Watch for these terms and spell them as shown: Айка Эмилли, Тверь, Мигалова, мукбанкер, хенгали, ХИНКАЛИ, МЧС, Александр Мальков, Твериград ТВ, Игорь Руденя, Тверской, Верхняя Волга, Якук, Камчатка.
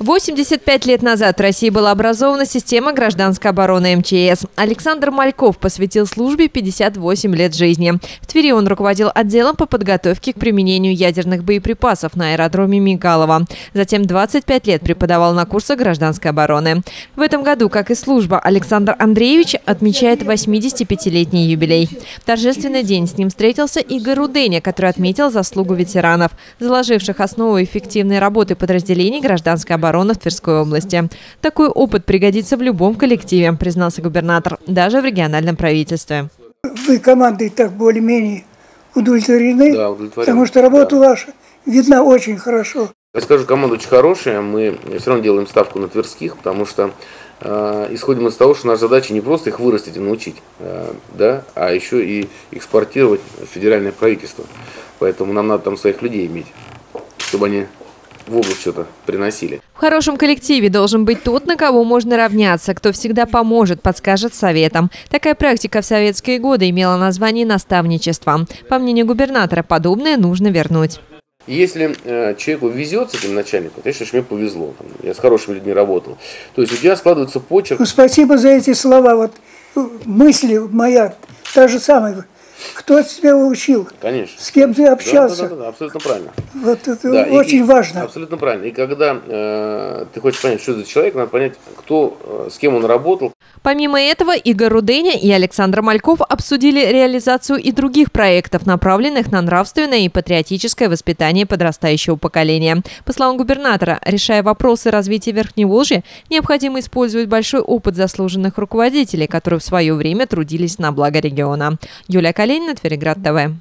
85 лет назад в России была образована система гражданской обороны МЧС. Александр Мальков посвятил службе 58 лет жизни. В Твери он руководил отделом по подготовке к применению ядерных боеприпасов на аэродроме Мигалова. Затем 25 лет преподавал на курсах гражданской обороны. В этом году, как и служба, Александр Андреевич отмечает 85-летний юбилей. В торжественный день с ним встретился Игорь Руденя, который отметил заслугу ветеранов, заложивших основу эффективной работы подразделений гражданской обороны в Тверской области. Такой опыт пригодится в любом коллективе, признался губернатор, даже в региональном правительстве. Вы командой так более-менее удовлетворены, да, потому что работа ваша видна очень хорошо. Я скажу, команда очень хорошая, мы все равно делаем ставку на тверских, потому что исходим из того, что наша задача не просто их вырастить и научить, а еще и экспортировать в федеральное правительство. Поэтому нам надо там своих людей иметь, чтобы они в область что-то приносили. В хорошем коллективе должен быть тот, на кого можно равняться, кто всегда поможет, подскажет советом. Такая практика в советские годы имела название наставничество. По мнению губернатора, подобное нужно вернуть. Если человеку везет с этим начальником, то, конечно, мне повезло. Я с хорошими людьми работал. То есть у тебя складывается почерк. Ну, спасибо за эти слова. Вот мысли моя та же самая. Кто тебя учил? Конечно. С кем ты общался? Да, абсолютно правильно. Вот это очень важно. Абсолютно правильно. И когда ты хочешь понять, что за человек, надо понять, кто, с кем он работал. Помимо этого, Игорь Руденя и Александр Мальков обсудили реализацию и других проектов, направленных на нравственное и патриотическое воспитание подрастающего поколения. По словам губернатора, решая вопросы развития Верхней Волжи, необходимо использовать большой опыт заслуженных руководителей, которые в свое время трудились на благо региона. Юлия Твериград ТВ.